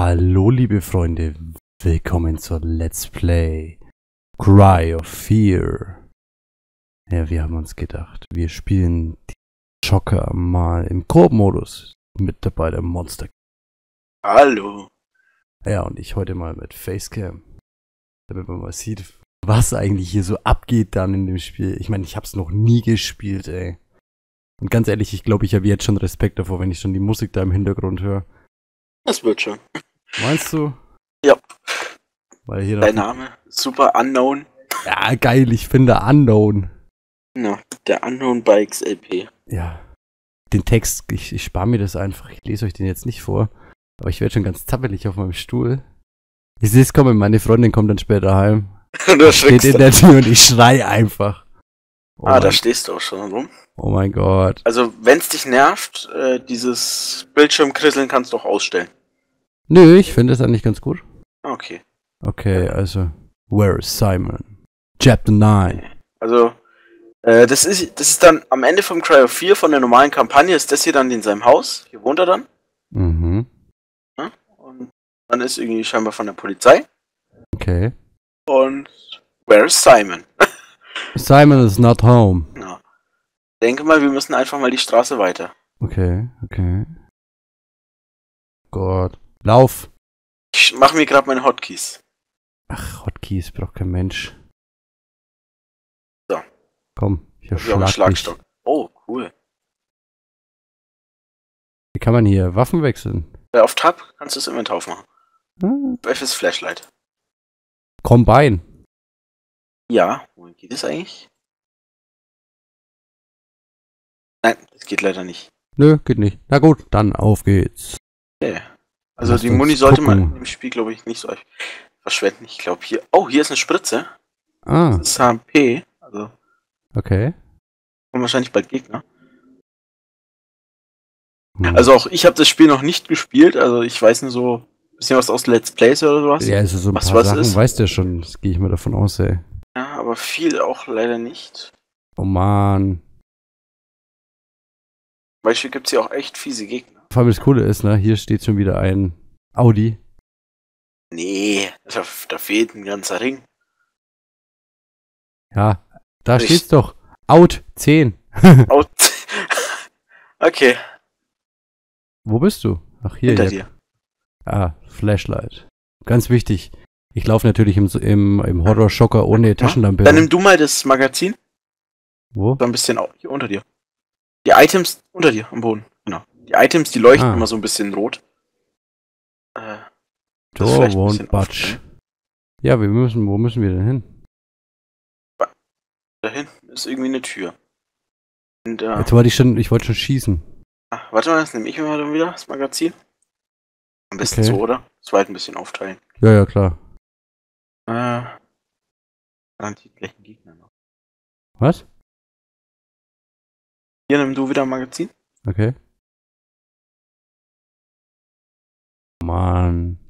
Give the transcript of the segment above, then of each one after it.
Hallo liebe Freunde, willkommen zur Let's Play Cry of Fear. Ja, wir haben uns gedacht, wir spielen die Schocker mal im Koop-Modus mit dabei der Monster. Hallo. Ja, und ich heute mal mit Facecam, damit man mal sieht, was eigentlich hier so abgeht dann in dem Spiel. Ich meine, ich habe es noch nie gespielt, ey. Und ganz ehrlich, ich glaube, ich habe jetzt schon Respekt davor, wenn ich schon die Musik da im Hintergrund höre. Das wird schon. Meinst du? Ja. Weil hier dein Name, Super Unknown. Ja, geil, ich finde Unknown. Na, der Unknown bei XLP. Ja. Den Text, ich spare mir das einfach, ich lese euch den jetzt nicht vor. Aber ich werde schon ganz zappelig auf meinem Stuhl. Ich sehe es kommen, meine Freundin kommt dann später heim. Du steht in der Tür und ich schrei einfach. Oh da stehst du auch schon rum. Oh mein Gott. Also, wenn es dich nervt, dieses Bildschirmkrisseln kannst du auch ausstellen. Nö, ich finde das eigentlich ganz gut. Okay. Okay, also, Where is Simon? Chapter 9. Also, das ist dann am Ende vom Cry of Fear, von der normalen Kampagne, ist das hier dann in seinem Haus. Hier wohnt er dann. Mhm. Ja, und dann ist irgendwie scheinbar von der Polizei. Okay. Und Where is Simon? Simon is not home. Ja. Denke mal, wir müssen einfach mal die Straße weiter. Okay, okay. Gott. Lauf! Ich mach mir gerade meine Hotkeys. Ach, Hotkeys braucht kein Mensch. So. Komm, ich hab einen Schlagstock. Oh, cool. Wie kann man hier Waffen wechseln? Auf Tab kannst du es immer drauf machen. Hm. F ist Flashlight. Combine. Ja, wohin geht es eigentlich? Nein, das geht leider nicht. Nö, geht nicht. Na gut, dann auf geht's. Okay. Also die Muni sollte man im Spiel, glaube ich, nicht so verschwenden. Ich glaube hier... Oh, hier ist eine Spritze. Ah. Das ist HP. Also... Okay. Und wahrscheinlich bald Gegner. Hm. Also auch ich habe das Spiel noch nicht gespielt. Also ich weiß nur so ein bisschen was aus Let's Plays oder sowas. Ja, also so ein paar Sachen weißt du ja schon. Das gehe ich mal davon aus, ey. Ja, aber viel auch leider nicht. Oh man. Zum Beispiel gibt es hier auch echt fiese Gegner. Vor allem das Coole ist, ne, hier steht schon wieder ein Audi. Nee, da fehlt ein ganzer Ring. Ja, da steht's doch. Out 10. Out. Okay. Wo bist du? Ach, hier. Hinter dir. Ah, Flashlight. Ganz wichtig. Ich laufe natürlich im Horror-Schocker ohne Taschenlampe. Dann nimm du mal das Magazin. Wo? So ein bisschen hier unter dir. Die Items unter dir am Boden. Genau. Die Items, die leuchten immer so ein bisschen rot. Door won't budge. Ja, wo müssen wir denn hin? Da hinten ist irgendwie eine Tür. Und, jetzt wollte ich schon, schießen. Ach, warte mal, das nehme ich mir mal dann wieder, das Magazin. Am besten so, oder? Das war halt ein bisschen aufteilen. Ja, ja, klar. Garantiert gleich ein Gegner noch. Was? Hier nimm du wieder ein Magazin. Okay. Mann.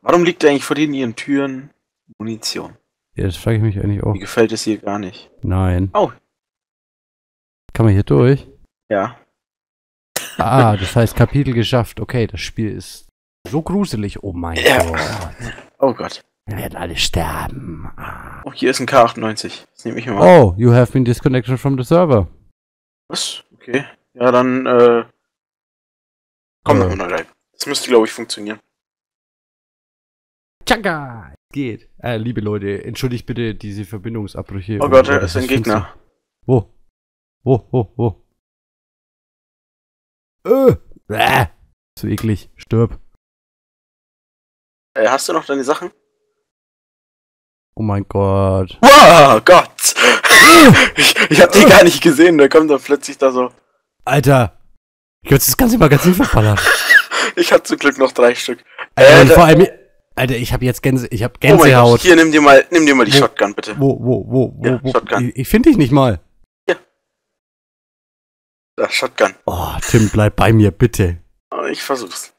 Warum liegt da eigentlich vor denen ihren Türen Munition? Ja, das frage ich mich eigentlich auch. Mir gefällt es hier gar nicht. Nein. Oh. Kann man hier durch? Ja. Ah, das heißt Kapitel geschafft. Okay, das Spiel ist so gruselig. Oh mein Gott. Oh Gott. Wir werden alle sterben. Oh, hier ist ein K98. Das nehme ich mal. Oh, you have been disconnected from the server. Was? Okay. Ja, dann, komm nochmal rein. Das müsste, glaube ich, funktionieren. Tschakka! Geht. Liebe Leute, entschuldigt bitte diese Verbindungsabbrüche. Oh Gott, da ist ein Gegner. Wo? Wo? Wo? Wo? So eklig. Stirb. Hast du noch deine Sachen? Oh mein Gott. Wow, Gott! Ich hab die gar nicht gesehen. Da kommt dann plötzlich da so... Alter! Ich hab das ganze Magazin verballert. Ich hatte zum Glück noch 3 Stück. Vor allem, Alter, ich habe jetzt Gänsehaut. Oh Gott, hier, nimm dir mal die Shotgun, bitte. Wo? Shotgun. Ich finde dich nicht mal. Ja. Da, Shotgun. Oh, Tim, bleib bei mir, bitte. Ich versuch's.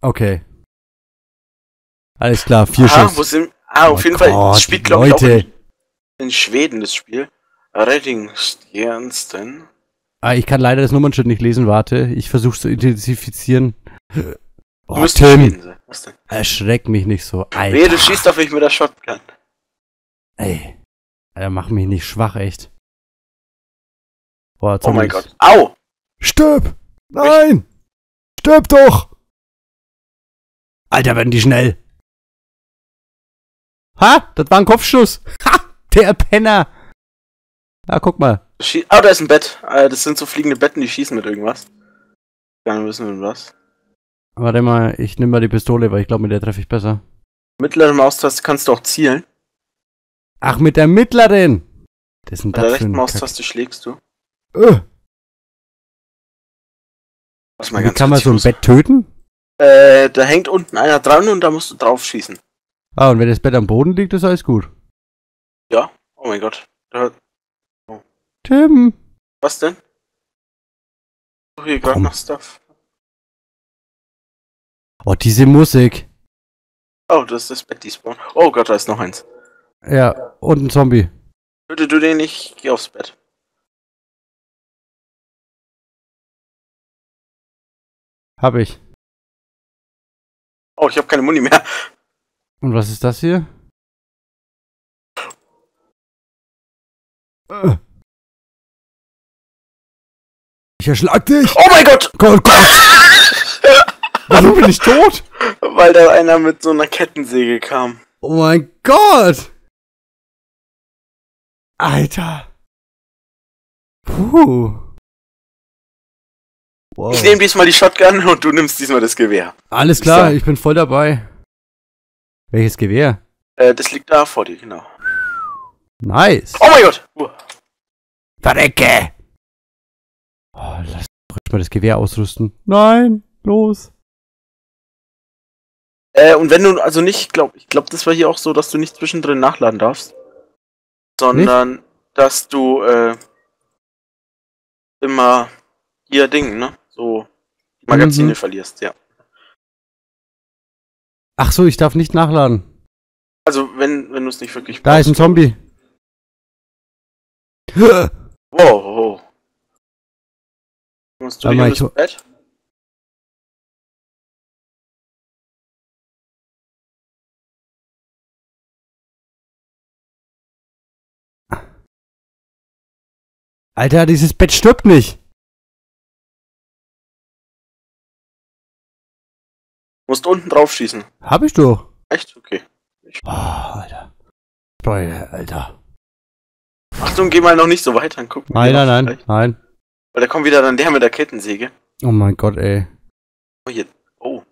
Okay. Alles klar, 4 Schuss. Auf jeden Fall, das Spiel, glaube ich, auch in Schweden, das Spiel. Reddingstjernsten. Ich kann leider das Nummernschild nicht lesen, warte. Ich versuche es zu identifizieren. Oh, Tim! Was denn? Erschreck mich nicht so, Alter. Nee, du schießt auf mich mit der Shotgun. Ey. Alter, mach mich nicht schwach, echt. Boah, oh mein Gott. Au! Stirb! Nein! Stirb doch! Alter, werden die schnell. Ha! Das war ein Kopfschuss! Ha! Der Penner! Ah, guck mal. Oh, da ist ein Bett. Das sind so fliegende Betten, die schießen mit irgendwas. Dann wissen wir was. Warte mal, ich nehme mal die Pistole, weil ich glaube, mit der treffe ich besser. Mittlere Maustaste kannst du auch zielen. Ach, mit der mittleren! Das ist ein Mit der rechten Maustaste schlägst du. Mal ganz kann man so ein Bett töten? Da hängt unten einer dran und da musst du drauf schießen. Ah, und wenn das Bett am Boden liegt, ist alles gut. Ja, oh mein Gott. Oh. Tim! Was denn? Ich suche hier gerade noch Stuff. Oh, diese Musik. Oh, das ist das Bett, die Spawn. Oh Gott, da ist noch eins. Ja, und ein Zombie. Töte du den nicht, geh aufs Bett. Hab ich. Oh, ich hab keine Muni mehr. Und was ist das hier? Ich erschlag dich! Oh mein Gott! Gott, Gott. Warum bin ich tot? Weil da einer mit so einer Kettensäge kam. Oh mein Gott! Alter! Puh! Wow. Ich nehme diesmal die Shotgun und du nimmst diesmal das Gewehr. Alles klar, ich bin voll dabei. Welches Gewehr? Das liegt da vor dir, genau. Nice! Oh mein Gott! Verrecke! Oh, lass ruhig mal das Gewehr ausrüsten. Nein! Los! Und wenn du, also nicht, ich glaube, das war hier auch so, dass du nicht zwischendrin nachladen darfst. Sondern, nicht? Dass du, immer hier Ding, ne? So, Magazine verlierst, ja. Ach so, ich darf nicht nachladen. Also, wenn du es nicht wirklich brauchst. Da ist ein Zombie. Wow. Musst du hier ins Bett? Alter, dieses Bett stirbt nicht. Du musst unten drauf schießen. Hab ich doch. Echt? Okay. Oh, Alter. Boah, Alter. Achtung, geh mal noch nicht so weit, dann gucken. Nein. Weil da kommt wieder dann der mit der Kettensäge. Oh mein Gott, ey. Oh, hier. Oh.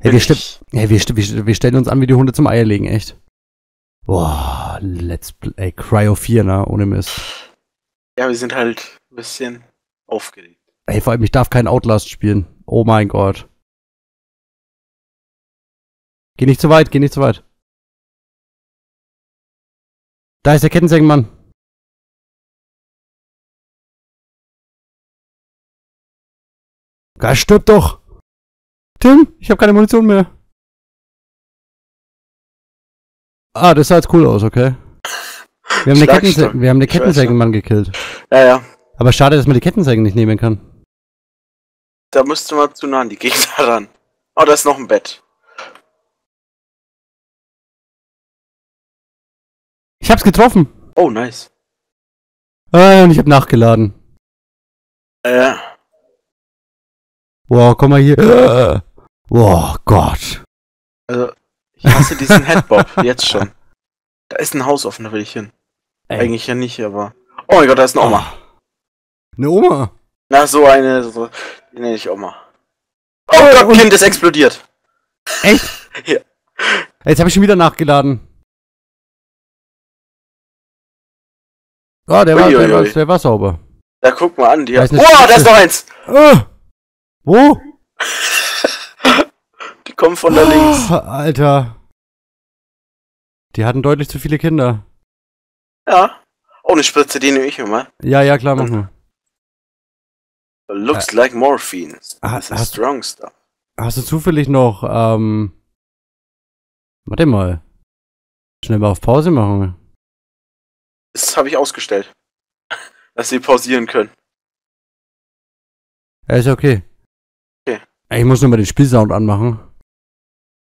Hey, wir stellen uns an wie die Hunde zum Eierlegen, echt. Boah, let's play Cry of Fear, ne? Ohne Mist. Ja, wir sind halt ein bisschen aufgeregt. Ey, vor allem, ich darf keinen Outlast spielen. Oh mein Gott. Geh nicht zu weit, geh nicht zu weit. Da ist der Kettensägenmann. Da stirb doch! Tim, ich habe keine Munition mehr. Ah, das sah jetzt cool aus, okay. Wir haben den Kettensägenmann gekillt. Ja. Aber schade, dass man die Kettensägen nicht nehmen kann. Da müsste man zu nah an die Gegner ran. Oh, da ist noch ein Bett. Ich hab's getroffen. Oh, nice. Und ich hab nachgeladen. Boah, komm mal hier. Boah, Gott. Also... Ich hasse diesen Headbob, jetzt schon. Da ist ein Haus offen, da will ich hin. Ey. Eigentlich ja nicht, aber... Oh mein Gott, da ist eine Oma. Eine Oma? Na, so eine... So, die nenne ich Oma. Oh mein Gott, Kind ist explodiert. Echt? Ja. Jetzt habe ich schon wieder nachgeladen. Oh, der war sauber. Da guck mal an, die hat... Oh, da ist noch eins! Wo? Komm von da links. Alter. Die hatten deutlich zu viele Kinder. Ja. Oh, eine Spritze, die nehme ich immer. Ja, klar, mach mal. Looks like morphine. Strong stuff. Hast du zufällig noch, warte mal. Schnell mal auf Pause machen. Das habe ich ausgestellt. Dass sie pausieren können. Ja, ist okay. Ich muss nochmal den Spielsound anmachen.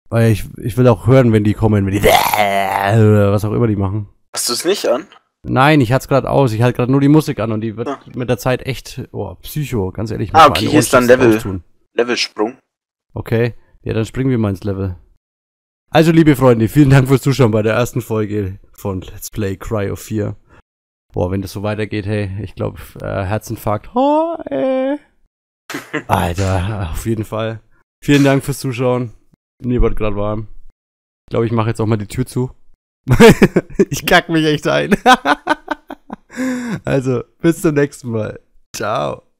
Weil ich will auch hören, wenn die kommen, wenn die was auch immer die machen. Hast du es nicht an? Nein, ich hatte es gerade aus. Ich hatte gerade nur die Musik an und die wird mit der Zeit echt psycho, ganz ehrlich. Ah, okay, hier ist dann Levelsprung. Okay, ja, dann springen wir mal ins Level. Also, liebe Freunde, vielen Dank fürs Zuschauen bei der ersten Folge von Let's Play Cry of Fear. Boah, wenn das so weitergeht, hey, ich glaube, Herzinfarkt. Oh, ey. Alter, auf jeden Fall. Vielen Dank fürs Zuschauen. Mir wird gerade warm. Ich glaube, ich mache jetzt auch mal die Tür zu. Ich kack mich echt ein. Also, bis zum nächsten Mal. Ciao.